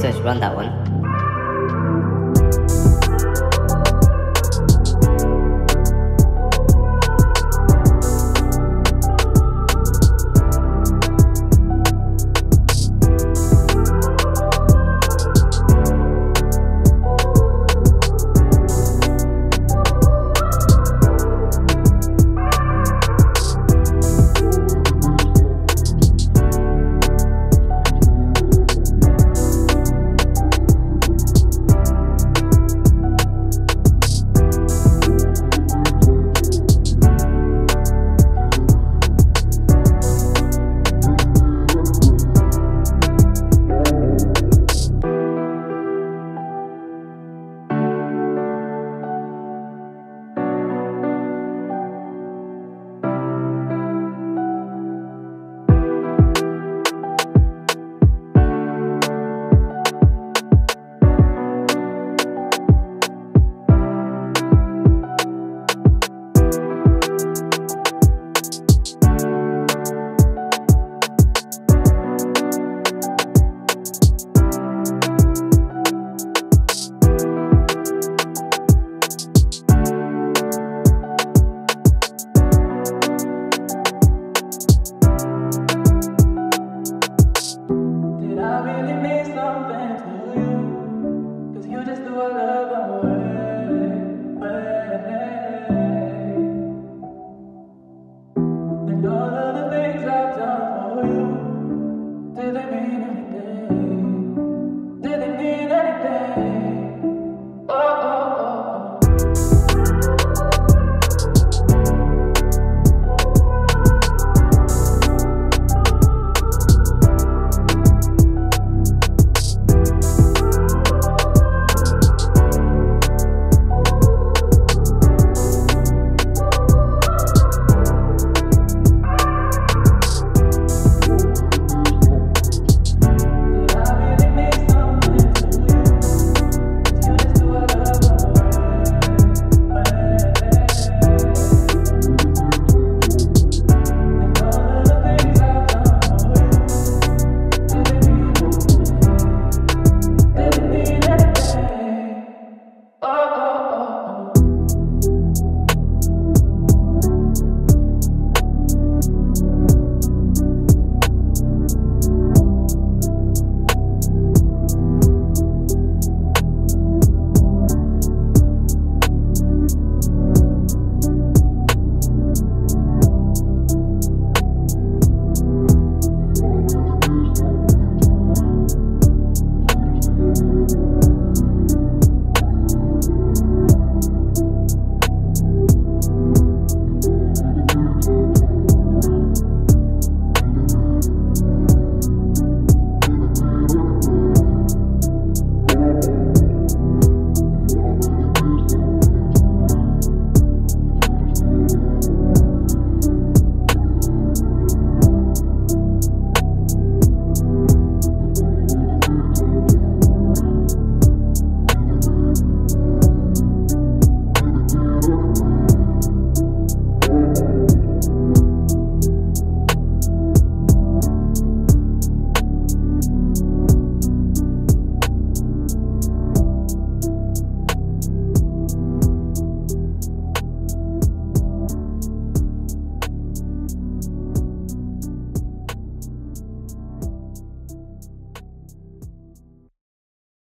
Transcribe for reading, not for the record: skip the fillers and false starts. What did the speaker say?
search, run that one. Did it mean anything? Oh, oh, oh, oh.